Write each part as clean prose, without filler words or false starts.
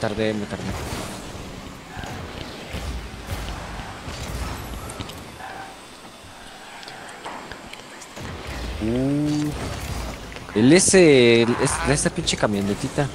me tardé. Esta pinche camionetita.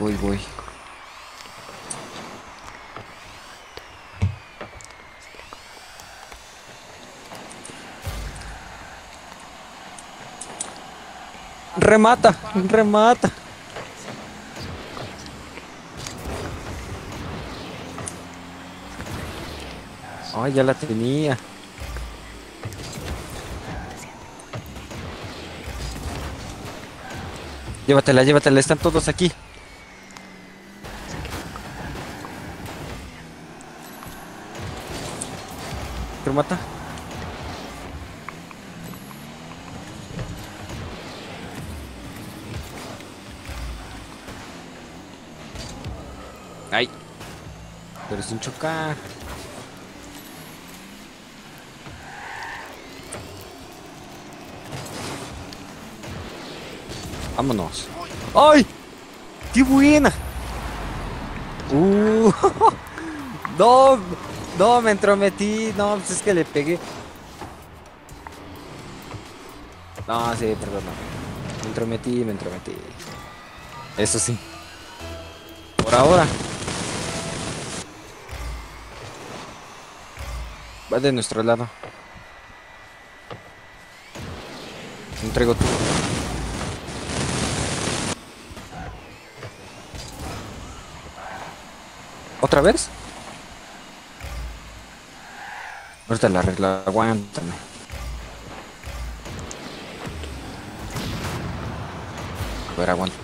Voy. Remata. Ay, ya la tenía. Llévatela, están todos aquí. Remata. Ay, pero sin chocar. Vámonos. ¡Ay! ¡Qué buena! No, me entrometí. No, pues es que le pegué. No, sí, perdón. Me entrometí. Eso sí. Por ahora. Va de nuestro lado. Entrego tú. ¿Otra vez? Ahorita la regla, aguántame. A ver, aguanta.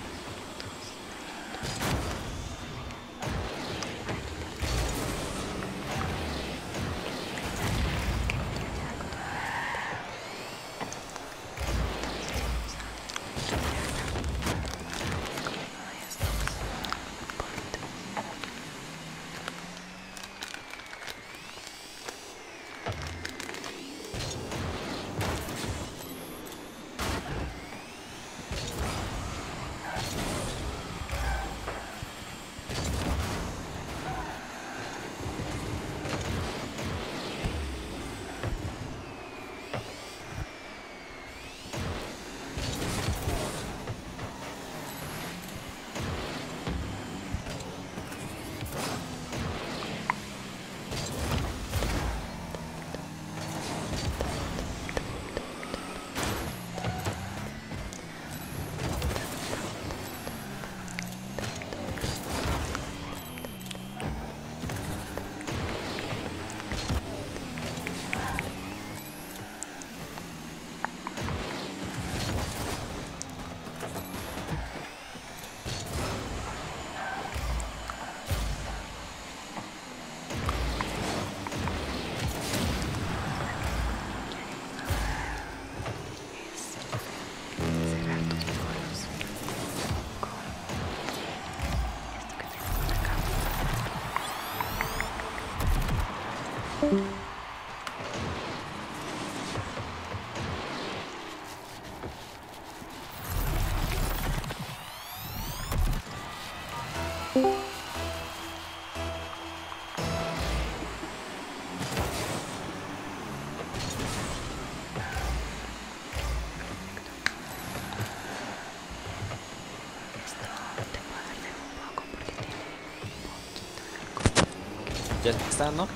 Ya está, ¿no?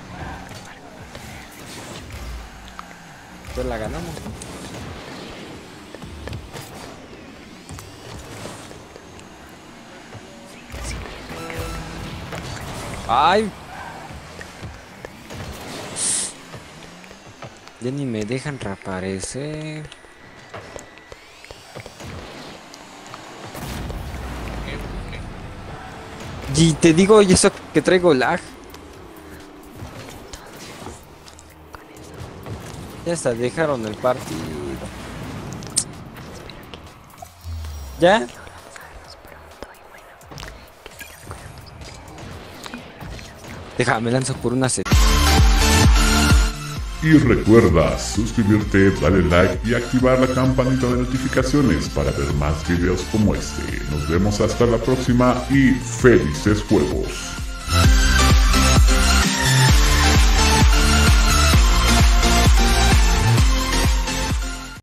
Entonces la ganamos. ¡Ay! Ya ni me dejan reaparecer. Y te digo, y eso que traigo lag. Ya está, dejaron el partido. ¿Ya? Deja, me lanzo por una set. Y recuerda suscribirte, darle like y activar la campanita de notificaciones para ver más videos como este. Nos vemos hasta la próxima y felices juegos.